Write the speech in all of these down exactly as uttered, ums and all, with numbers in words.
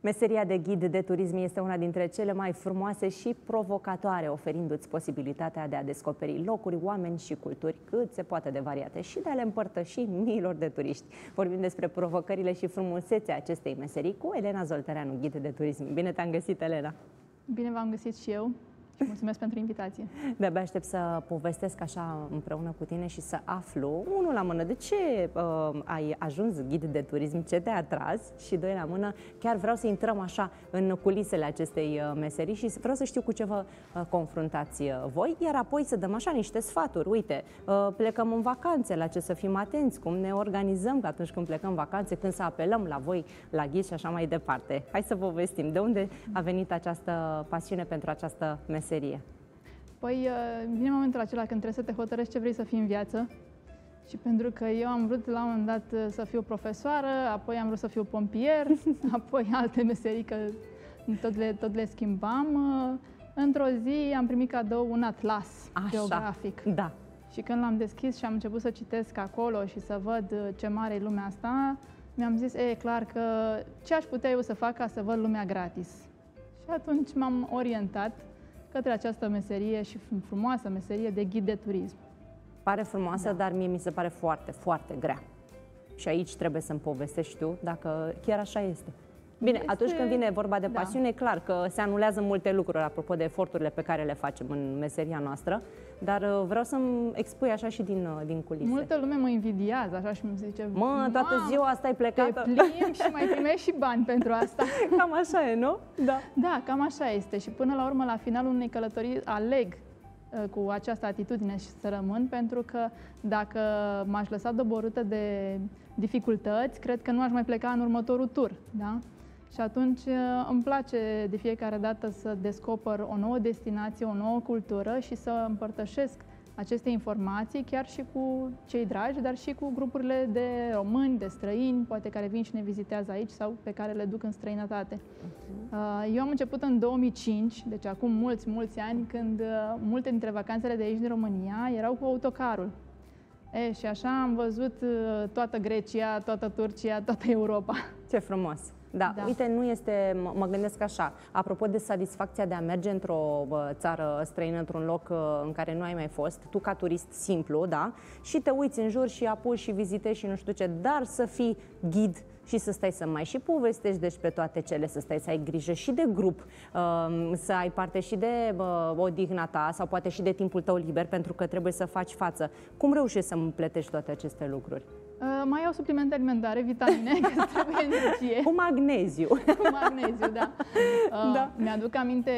Meseria de ghid de turism este una dintre cele mai frumoase și provocatoare, oferindu-ți posibilitatea de a descoperi locuri, oameni și culturi cât se poate de variate și de a le împărtăși miilor de turiști. Vorbim despre provocările și frumusețea acestei meserii cu Elena Zoltăreanu, ghid de turism. Bine te-am găsit, Elena! Bine v-am găsit și eu și mulțumesc pentru invitație. De-abia aștept să povestesc așa împreună cu tine și să aflu, unul la mână, de ce uh, ai ajuns ghid de turism, ce te-a atras, și doi la mână, chiar vreau să intrăm așa în culisele acestei meserii și vreau să știu cu ce vă confruntați voi, iar apoi să dăm așa niște sfaturi. Uite, uh, plecăm în vacanțe, la ce să fim atenți, cum ne organizăm atunci când plecăm în vacanțe, când să apelăm la voi, la ghid și așa mai departe. Hai să povestim, de unde a venit această pasiune pentru această meserie? Serie. Păi vine momentul acela când trebuie să te hotărăști ce vrei să fii în viață și pentru că eu am vrut la un moment dat să fiu profesoară, apoi am vrut să fiu pompier, apoi alte meserii, că tot le, tot le schimbam. Într-o zi am primit cadou un atlas Așa. geografic. Da. Și când l-am deschis și am început să citesc acolo și să văd ce mare e lumea asta, mi-am zis, e clar că ce aș putea eu să fac ca să văd lumea gratis. Și atunci m-am orientat către această meserie și frumoasă meserie de ghid de turism. Pare frumoasă, da, dar mie mi se pare foarte, foarte grea. Și aici trebuie să-mi povestești tu dacă chiar așa este. Bine, este... atunci când vine vorba de pasiune, da, clar că se anulează multe lucruri, apropo de eforturile pe care le facem în meseria noastră, dar vreau să-mi expui așa și din, din culise. Multă lume mă invidiază așa și mi-mi zice, mă, toată ziua asta e plecată. Te plimbi și mai primești și bani pentru asta. Cam așa e, nu? Da. Da, cam așa este și până la urmă, la finalul unei călătorii, aleg cu această atitudine și să rămân, pentru că dacă m-aș lăsa doborâtă de dificultăți, cred că nu aș mai pleca în următorul tur, da? Și atunci îmi place de fiecare dată să descoper o nouă destinație, o nouă cultură și să împărtășesc aceste informații chiar și cu cei dragi, dar și cu grupurile de români, de străini, poate care vin și ne vizitează aici sau pe care le duc în străinătate. Okay. Eu am început în două mii cinci, deci acum mulți, mulți ani, când multe dintre vacanțele de aici din România erau cu autocarul. E, și așa am văzut toată Grecia, toată Turcia, toată Europa. Ce frumos! Da, da, uite, nu este, mă gândesc așa, apropo de satisfacția de a merge într-o țară străină, într-un loc în care nu ai mai fost, tu ca turist simplu, da, și te uiți în jur și apuci și vizitezi și nu știu ce, dar să fii ghid și să stai să mai și povestești despre toate cele, să stai să ai grijă și de grup, să ai parte și de odihna ta sau poate și de timpul tău liber, pentru că trebuie să faci față. Cum reușești să împletești toate aceste lucruri? Uh, mai iau suplimente alimentare, vitamine, că trebuie energie. Cu magneziu. Cu magneziu, da. Uh, da. Mi-aduc aminte,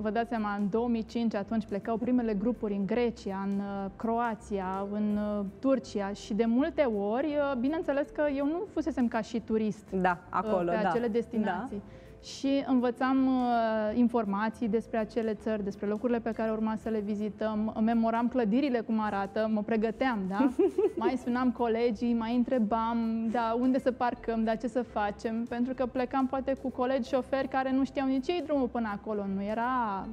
vă dați seama, în două mii cinci atunci plecau primele grupuri în Grecia, în Croația, în Turcia și de multe ori, bineînțeles că eu nu fusesem ca și turist, da, acolo, pe acele, da, destinații. Da. Și învățam uh, informații despre acele țări, despre locurile pe care urma să le vizităm, memoram clădirile cum arată, mă pregăteam, da? Mai sunam colegii, mai întrebam, da, unde să parcăm, da, ce să facem, pentru că plecam poate cu colegi șoferi care nu știau nici ei drumul până acolo, nu era...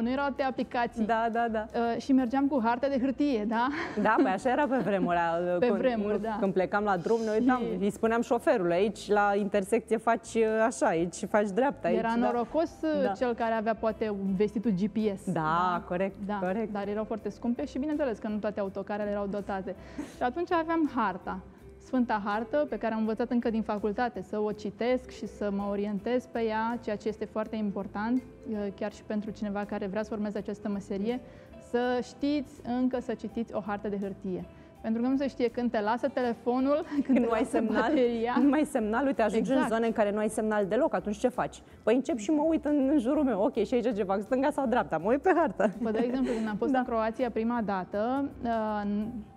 Nu erau alte aplicații. Da, da, da. Uh, și mergeam cu harte de hârtie, da? Da, păi așa era pe vremuri. Pe când, vremuri, da. Când plecam la drum, noi uitam, și... îi spuneam șoferului, aici la intersecție faci așa, aici faci dreapta. Aici, era norocos, da, cel care avea poate vestitul G P S. Da, da? Corect, da, corect. Dar erau foarte scumpe și bineînțeles că nu toate autocarele erau dotate. Și atunci aveam harta. Sfânta hartă pe care am învățat încă din facultate să o citesc și să mă orientez pe ea, ceea ce este foarte important, chiar și pentru cineva care vrea să urmeze această meserie, să știți încă să citiți o hartă de hârtie. Pentru că nu se știe când te lasă telefonul, când nu ai semnal, bateria. Nu ai semnal, uite, ajungi, exact, în zone în care nu ai semnal deloc, atunci ce faci? Păi încep și mă uit în, în jurul meu, ok, și aici ce fac, stânga sau dreapta, mă uit pe hartă. Păi, de exemplu, când am fost, da, în Croația prima dată, uh,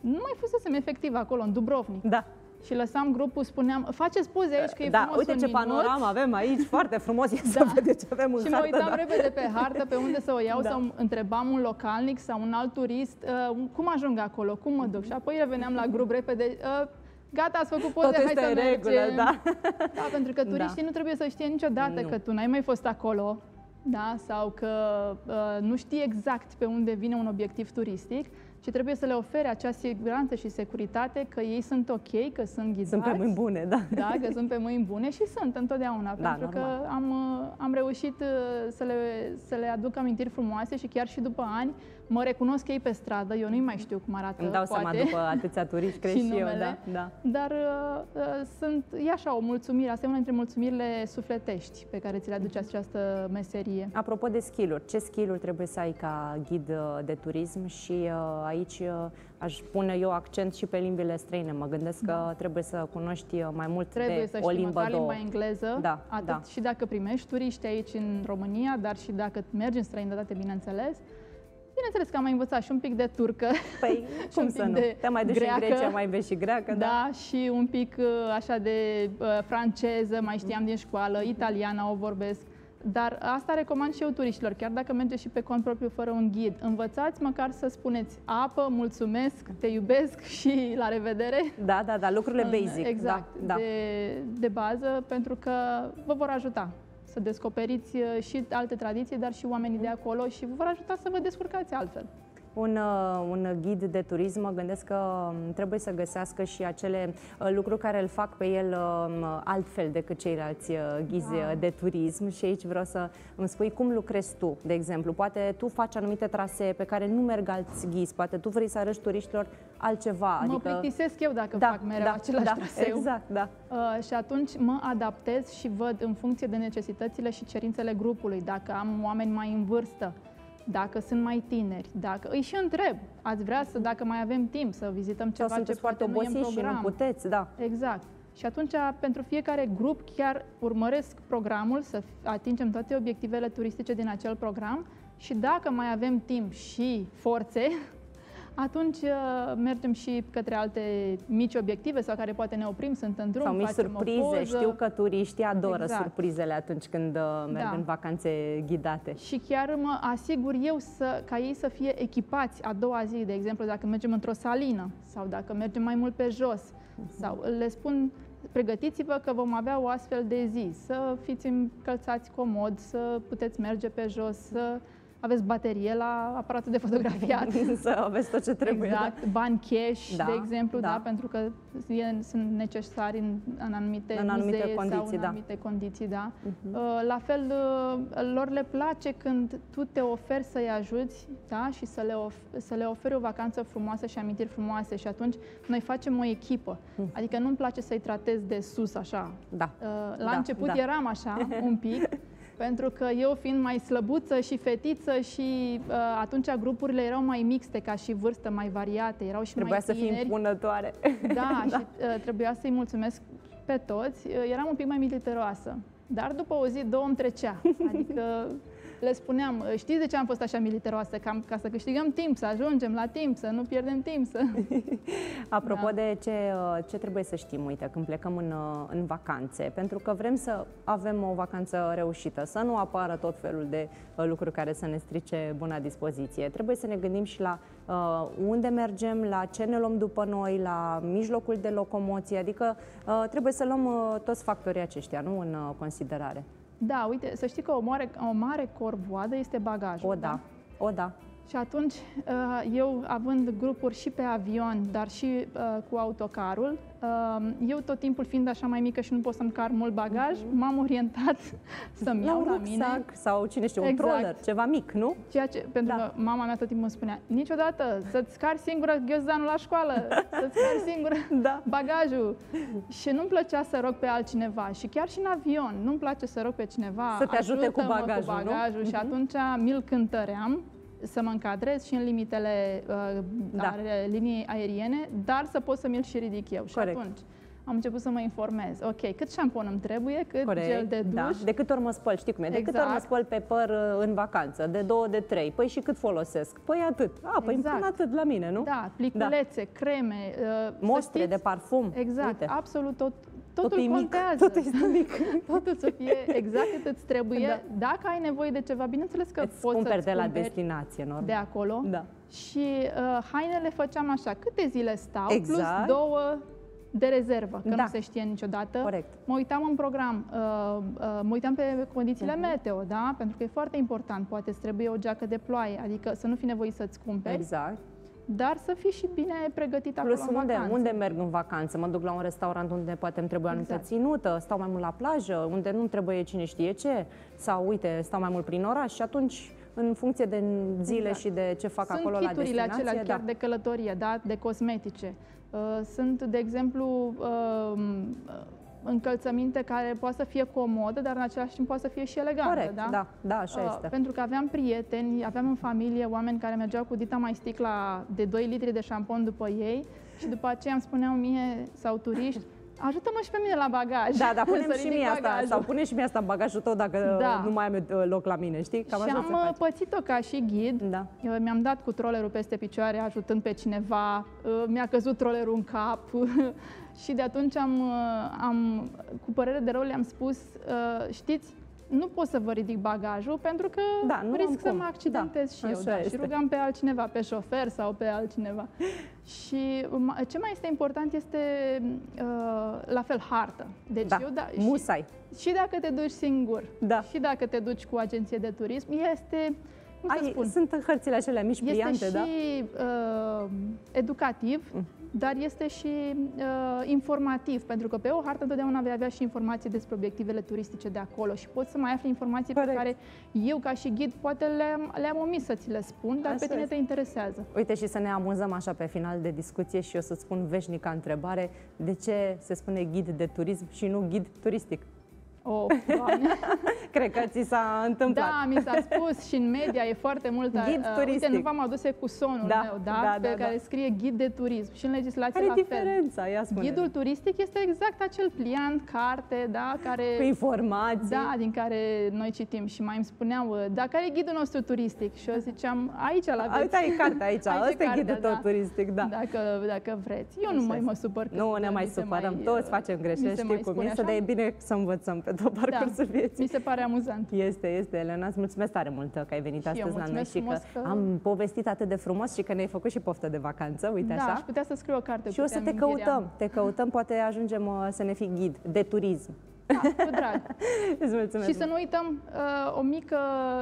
nu mai fusesem efectiv acolo, în Dubrovnik. Da. Și lăsam grupul, spuneam, faceți poze aici că e, da, frumos. Uite ce panoramă avem aici, foarte frumos, e, da, să vedeți ce avem în și hartă. Și mă uitam, da, repede pe hartă pe unde să o iau, da, sau întrebam un localnic sau un alt turist, uh, cum ajung acolo, cum mă duc. Și apoi reveneam la grup repede, uh, gata, ați făcut poze, tot hai să mergem. Regulă, da. Da, pentru că turiștii, da, nu trebuie să știe niciodată, nu, că tu n-ai mai fost acolo, da, sau că uh, nu știi exact pe unde vine un obiectiv turistic. și trebuie să le ofere acea siguranță și securitate că ei sunt ok, că sunt ghidați. Sunt pe mâini bune, da. Da, că sunt pe mâini bune și sunt întotdeauna, da, pentru normal. Că am, am reușit să le, să le aduc amintiri frumoase și chiar și după ani mă recunosc ei pe stradă, eu nu-i mai știu cum arată. Îmi dau poate. Seama după atâția turiști, cred și, și eu, da, da. Dar uh, sunt, e așa o mulțumire, asta e una dintre mulțumirile sufletești pe care ți le aduce această meserie. Apropo de skill-uri, ce skill-uri trebuie să ai ca ghid de turism și uh, aici uh, aș pune eu accent și pe limbile străine. Mă gândesc da. Că trebuie să cunoști mai mult trebuie de să o limbă, două. Limba engleză, da, atât da. Și dacă primești turiști aici în România, dar și dacă mergi în străinătate, bineînțeles. Bineînțeles că am mai învățat și un pic de turcă. Păi, cum să nu? Te mai duci în Grecia, mai vezi și greacă, da? Da, și un pic așa de uh, franceză, mai știam din școală, italiana o vorbesc. Dar asta recomand și eu turiștilor, chiar dacă mergeți și pe cont propriu fără un ghid. Învățați măcar să spuneți apă, mulțumesc, te iubesc și la revedere. Da, da, da, lucrurile basic. Exact, da, da. De, de bază, pentru că vă vor ajuta să descoperiți și alte tradiții, dar și oamenii de acolo și vă vor ajuta să vă descurcați altfel. Un, un ghid de turism, mă gândesc că trebuie să găsească și acele lucruri care îl fac pe el altfel decât ceilalți ghizi da. De turism și aici vreau să îmi spui cum lucrezi tu, de exemplu. Poate tu faci anumite trasee pe care nu merg alți ghizi, poate tu vrei să arăți turiștilor altceva. Mă adică... plictisesc eu dacă da, fac mereu da, același da, traseu. Exact, da. Uh, și atunci mă adaptez și văd în funcție de necesitățile și cerințele grupului, dacă am oameni mai în vârstă, dacă sunt mai tineri, dacă îi și întreb, ați vrea să, dacă mai avem timp, să vizităm ceva sau sunteți ce foarte obosiți și nu puteți, da. Exact. Și atunci, pentru fiecare grup, chiar urmăresc programul, să atingem toate obiectivele turistice din acel program și dacă mai avem timp și forțe, atunci mergem și către alte mici obiective sau care poate ne oprim, sunt în drum, sau mici surprize, știu că turiștii adoră exact. Surprizele atunci când merg da. În vacanțe ghidate. Și chiar mă asigur eu să, ca ei să fie echipați a doua zi, de exemplu dacă mergem într-o salină sau dacă mergem mai mult pe jos uh-huh. sau le spun pregătiți-vă că vom avea o astfel de zi, să fiți încălțați comod, să puteți merge pe jos, să aveți baterie la aparatul de fotografiat. Să aveți tot ce trebuie. Exact, bani cash, da, de exemplu, da. Da, pentru că e, sunt necesari în, în anumite, în anumite muzee condiții, sau în da. Anumite condiții. Da. Uh-huh. La fel, lor le place când tu te oferi să-i ajuți da, și să le, să le oferi o vacanță frumoasă și amintiri frumoase și atunci noi facem o echipă. Uh-huh. Adică nu-mi place să-i tratez de sus așa. Da. La da. Început da. Eram așa, un pic. Pentru că eu fiind mai slăbuță și fetiță și uh, atunci grupurile erau mai mixte ca și vârstă, mai variate, erau și trebuia mai tineri. Trebuia să fii impunătoare. Da, da. Și uh, trebuia să-i mulțumesc pe toți. Uh, eram un pic mai militaroasă, dar după o zi, două îmi trecea. Adică le spuneam, știți de ce am fost așa militaroasă? Cam ca să câștigăm timp, să ajungem la timp, să nu pierdem timp. Să... Apropo da. De ce, ce trebuie să știm, uite, când plecăm în, în vacanțe, pentru că vrem să avem o vacanță reușită, să nu apară tot felul de lucruri care să ne strice buna dispoziție. Trebuie să ne gândim și la Uh, unde mergem, la ce ne luăm după noi, la mijlocul de locomoție, adică uh, trebuie să luăm uh, toți factorii aceștia, nu, în uh, considerare. Da, uite, să știi că o mare, o mare corvoadă este bagajul. O, da, da? O, da. Și atunci, uh, eu, având grupuri și pe avion, dar și uh, cu autocarul, uh, eu tot timpul fiind așa mai mică și nu pot să-mi car mult bagaj, uh-huh. m-am orientat să-mi iau la mine. Sau cine știe, un exact. Troller, ceva mic, nu? Ceea ce, pentru da. Că mama mea tot timpul îmi spunea, niciodată să-ți cari singură ghiozdanul la școală, să-ți cari singură da. Bagajul. Și nu-mi plăcea să rog pe altcineva și chiar și în avion, nu-mi place să rog pe cineva, să te ajute cu bagajul, cu bagajul și atunci mi-l cântăream. Să mă încadrez și în limitele uh, da. Liniei aeriene, dar să pot să mi-l și ridic eu. Corect. Și atunci am început să mă informez. Ok, cât șampon îmi trebuie, cât corect, gel de duș. Da. De cât ori mă spăl, știi cum e? De exact. Cât ori mă spăl pe păr în vacanță, de două, de trei. Păi și cât folosesc? Păi atât. A, păi exact. Până atât la mine, nu? Da, pliculețe, da. Creme, uh, mostre știți, de parfum. Exact, uite. Absolut tot. Totul, totul contează. Mic, totul, mic. Totul să fie exact cât îți trebuie. Da. Dacă ai nevoie de ceva, bineînțeles că îți poți să-ți de la destinație, normal. De acolo. Da. Și uh, hainele făceam așa, câte zile stau, exact. Plus două de rezervă, că da. Nu se știe niciodată. Corect. Mă uitam în program, uh, uh, mă uitam pe condițiile uh-huh. meteo, da? Pentru că e foarte important, poate îți trebuie o geacă de ploaie, adică să nu fi nevoie să-ți cumperi. Exact. dar să fii și bine pregătit acolo. Plus, unde, unde merg în vacanță? Mă duc la un restaurant unde poate îmi trebuie anumită exact. ținută, stau mai mult la plajă, unde nu trebuie cine știe ce, sau uite, stau mai mult prin oraș și atunci, în funcție de zile exact. și de ce fac Sunt acolo la destinație. Sunt kiturile acelea, da. chiar de călătorie, da? De cosmetice. Sunt, de exemplu, încălțăminte care poate să fie comodă, dar în același timp poate să fie și elegantă. Corect, da? Da, da, așa este. Pentru că aveam prieteni, aveam în familie oameni care mergeau cu Dita mai sticla de doi litri de șampon după ei și după aceea îmi spuneau mie sau turiști, ajută-mă și pe mine la bagaj. Da, dar punem și mie bagajul. asta, sau pune și mie asta în bagajul tău dacă da. nu mai am loc la mine, știi? Cam și am pățit-o ca și ghid. Da. Mi-am dat cu trollerul peste picioare ajutând pe cineva, mi-a căzut trollerul în cap și de atunci am, am cu părere de rău le-am spus, știți, nu pot să vă ridic bagajul pentru că da, nu risc să mă accidentez da, și eu. Da, și rugam pe altcineva, pe șofer sau pe altcineva. Și ce mai este important este la fel hartă. Deci da, eu, da, musai. Și, și dacă te duci singur, da. și dacă te duci cu agenție de turism, este... Ai, spun, sunt hărțile acelea mici pliante, da? Este și uh, educativ, mm. dar este și uh, informativ, pentru că pe o hartă întotdeauna vei avea și informații despre obiectivele turistice de acolo și poți să mai afli informații Corect. pe care eu, ca și ghid, poate le-am le-am omis să ți le spun, dar așa pe tine te interesează. Uite, și să ne amuzăm așa pe final de discuție și eu să-ți spun veșnica întrebare, de ce se spune ghid de turism și nu ghid turistic? Oh, cred că ți s-a întâmplat. Da, mi s-a spus și în media e foarte mult. Ghid uh, turistic. Uite, nu v-am adus ecusonul da, meu, da, da, pe da, care da. scrie ghid de turism și în legislație care la fel. Diferența? Ia spune. Ghidul turistic este exact acel pliant, carte, da, care... Cu informații. Da, din care noi citim și mai îmi spuneau, da, care e ghidul nostru turistic? Și eu ziceam, aici la veți. Uite, e cartea aici, ăsta e ghidul tău turistic, da. Dacă, dacă vreți. Eu nu mai mă supăr. Nu ne mai supărăm, toți facem greșeli, știi cum e, să dea bine să învățăm pe tot parcursul da, vieții. Mi se pare amuzant. Este, este, Elena, îți mulțumesc tare mult că ai venit și astăzi la noi și că, că am povestit atât de frumos și că ne-ai făcut și poftă de vacanță, uite da, așa. Aș putea să scriu o carte. Și o să te căutăm, te căutăm, poate ajungem să ne fii ghid de turism. Da, cu drag. Îți mulțumesc. Și să nu uităm uh, o mică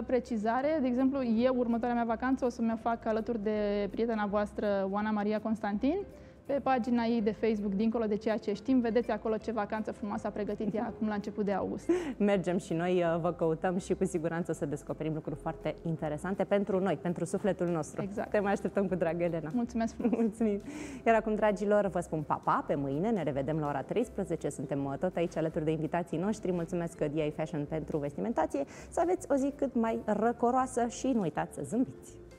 precizare. De exemplu, eu, următoarea mea vacanță, o să mi-o fac alături de prietena voastră, Oana Maria Constantin. Pe pagina ei de Facebook, dincolo de ceea ce știm, vedeți acolo ce vacanță frumoasă a pregătit ea acum la început de august. Mergem și noi, vă căutăm și cu siguranță o să descoperim lucruri foarte interesante pentru noi, pentru sufletul nostru. Exact. Te mai așteptăm cu drag, Elena. Mulțumesc frumos! Mulțumim! Iar acum, dragilor, vă spun pa, pa, pe mâine, ne revedem la ora treisprezece, suntem tot aici alături de invitații noștri, mulțumesc D I Fashion pentru vestimentație, să aveți o zi cât mai răcoroasă și nu uitați să zâmbiți!